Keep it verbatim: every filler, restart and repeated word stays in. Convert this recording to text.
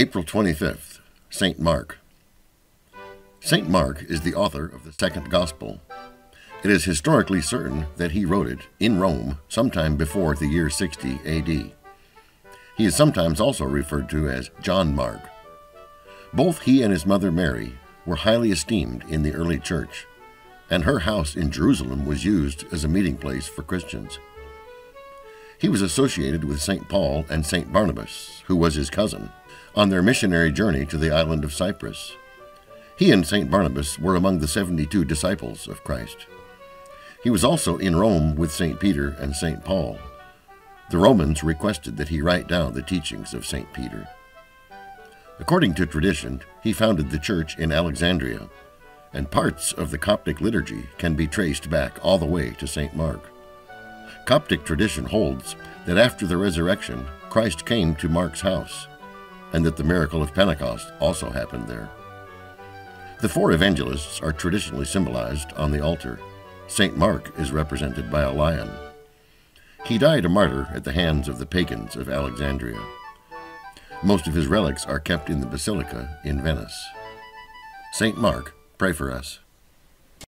April twenty-fifth, Saint Mark. Saint Mark is the author of the second Gospel. It is historically certain that he wrote it in Rome sometime before the year sixty A D He is sometimes also referred to as John Mark. Both he and his mother Mary were highly esteemed in the early church, and her house in Jerusalem was used as a meeting place for Christians. He was associated with Saint Paul and Saint Barnabas, who was his cousin, on their missionary journey to the island of Cyprus. He and Saint Barnabas were among the seventy-two disciples of Christ. He was also in Rome with Saint Peter and Saint Paul. The Romans requested that he write down the teachings of Saint Peter. According to tradition, he founded the church in Alexandria, and parts of the Coptic liturgy can be traced back all the way to Saint Mark. Coptic tradition holds that after the resurrection, Christ came to Mark's house, and that the miracle of Pentecost also happened there. The four evangelists are traditionally symbolized on the altar. Saint Mark is represented by a lion. He died a martyr at the hands of the pagans of Alexandria. Most of his relics are kept in the Basilica in Venice. Saint Mark, pray for us.